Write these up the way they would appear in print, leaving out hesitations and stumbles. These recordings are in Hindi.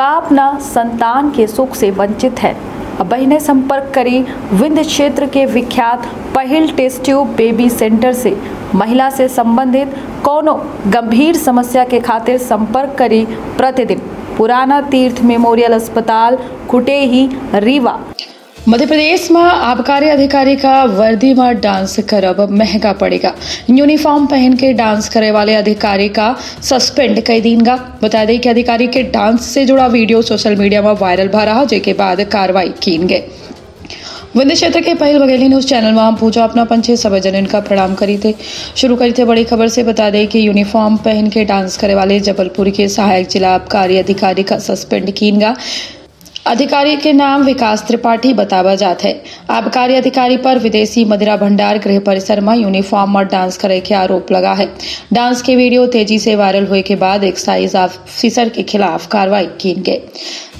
कांपना संतान के सुख से वंचित है। बहने संपर्क करी विंध्य क्षेत्र के विख्यात पहल टेस्ट्यूब बेबी सेंटर से। महिला से संबंधित कोनो गंभीर समस्या के खातिर संपर्क करी प्रतिदिन पुराना तीर्थ मेमोरियल अस्पताल कुटेही रीवा। मध्य प्रदेश में आबकारी अधिकारी का वर्दी में डांस करब महंगा पड़ेगा। यूनिफॉर्म पहन के डांस करने वाले अधिकारी का सस्पेंड कर देगा। बता दें कि अधिकारी के डांस से जुड़ा वीडियो सोशल मीडिया में वायरल भा रहा, जिसके बाद कार्रवाई की गई। विंध्य क्षेत्र के पहल बघेली न्यूज चैनल में पूजा अपना पंचे सब जन इनका प्रणाम करी थे शुरू करी थे। बड़ी खबर से बता दें कि यूनिफॉर्म पहन के डांस करने वाले जबलपुर के सहायक जिला आबकारी अधिकारी का सस्पेंड किया गया। अधिकारी के नाम विकास त्रिपाठी बतावा जात है। आबकारी अधिकारी पर विदेशी मदिरा भंडार गृह परिसर में यूनिफॉर्म में डांस करे के आरोप लगा है। डांस के वीडियो तेजी से वायरल होने के बाद एक्साइज ऑफिसर के खिलाफ कार्रवाई की गई।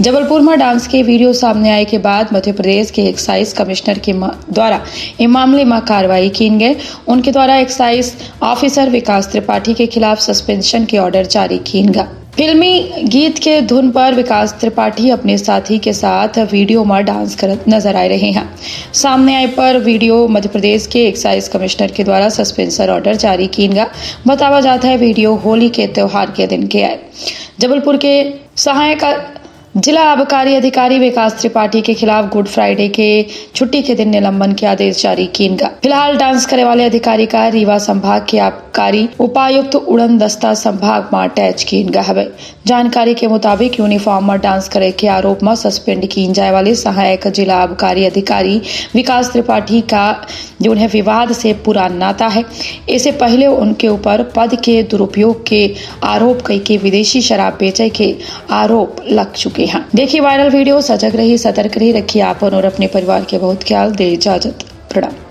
जबलपुर में डांस के वीडियो सामने आए के बाद मध्य प्रदेश के एक्साइज कमिश्नर के द्वारा इस मामले में कार्रवाई की गई। उनके द्वारा एक्साइज ऑफिसर विकास त्रिपाठी के खिलाफ सस्पेंशन के ऑर्डर जारी किया गया। फिल्मी गीत के धुन पर विकास त्रिपाठी अपने साथी के साथ वीडियो में डांस करते नजर आ रहे हैं। सामने आए पर वीडियो मध्य प्रदेश के एक्साइज कमिश्नर के द्वारा सस्पेंशन ऑर्डर जारी किया गया। बताया जाता है वीडियो होली के त्योहार के दिन के आए। जबलपुर के सहायक जिला आबकारी अधिकारी विकास त्रिपाठी के खिलाफ गुड फ्राइडे के छुट्टी के दिन निलंबन के आदेश जारी किया गया। फिलहाल डांस करने वाले अधिकारी का रीवा संभाग के आबकारी उपायुक्त उड़न दस्ता संभाग में अटैच किया गया है। जानकारी के मुताबिक यूनिफॉर्म में डांस करे के आरोप में सस्पेंड किए जाए वाले सहायक जिला आबकारी अधिकारी विकास त्रिपाठी का जिन्हें विवाद से पुराना नाता है, इससे पहले उनके ऊपर पद के दुरुपयोग के आरोप कई के विदेशी शराब बेचे के आरोप लग चुके। हाँ, देखिए वायरल वीडियो। सजग रही, सतर्क रही, रखिए आप और अपने परिवार के बहुत ख्याल। दे इजाजत, प्रणाम।